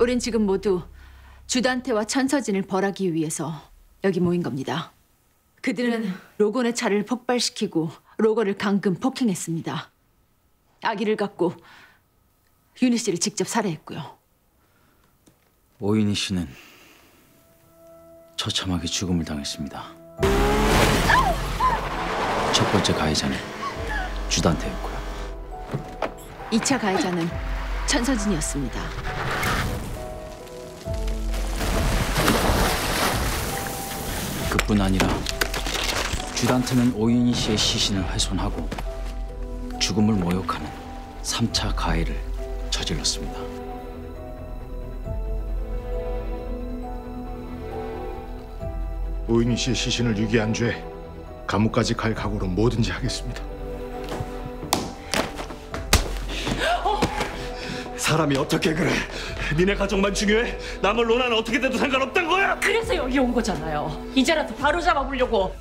우린 지금 모두 주단태와 천서진을 벌하기 위해서 여기 모인 겁니다. 그들은 로건의 차를 폭발시키고 로건을 감금 폭행했습니다. 아기를 갖고 윤희 씨를 직접 살해했고요. 오윤희 씨는 처참하게 죽음을 당했습니다. 첫 번째 가해자는 주단태였고요. 2차 가해자는 천서진이었습니다. 그뿐 아니라 주단태는 오윤희 씨의 시신을 훼손하고 죽음을 모욕하는 3차 가해를 저질렀습니다. 오윤희 씨의 시신을 유기한 죄, 감옥까지 갈 각오로 뭐든지 하겠습니다. 사람이 어떻게 그래? 니네 가족만 중요해? 남을 논하는 어떻게 돼도 상관없단 거야? 그래서 여기 온 거잖아요. 이제라도 바로 잡아보려고.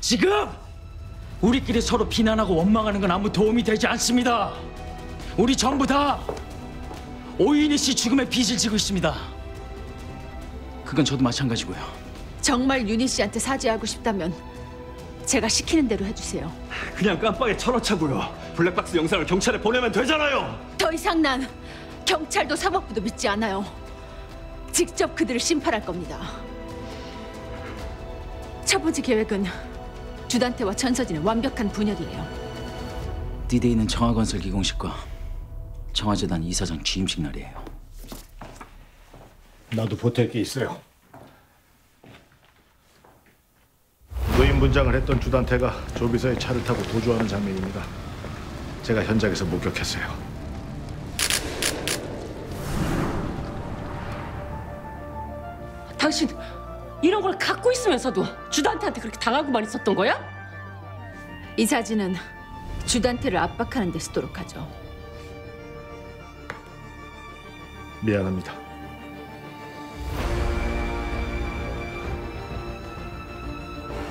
지금 우리끼리 서로 비난하고 원망하는 건 아무 도움이 되지 않습니다. 우리 전부 다 오윤희 씨 죽음에 빚을 지고 있습니다. 그건 저도 마찬가지고요. 정말 윤희 씨한테 사죄하고 싶다면 제가 시키는 대로 해주세요. 그냥 깜빡에 철어차고요. 블랙박스 영상을 경찰에 보내면 되잖아요. 더 이상 난 경찰도 사법부도 믿지 않아요. 직접 그들을 심판할 겁니다. 첫 번째 계획은 주단태와 천서진의 완벽한 분열이에요. D-Day는 청아건설 기공식과 청아재단 이사장 취임식 날이에요. 나도 보탤 게 있어요. 노인 분장을 했던 주단태가 조비서의 차를 타고 도주하는 장면입니다. 제가 현장에서 목격했어요. 당신 이런 걸 갖고 있으면서도 주단태한테 그렇게 당하고만 있었던 거야? 이 사진은 주단태를 압박하는 데 쓰도록 하죠. 미안합니다.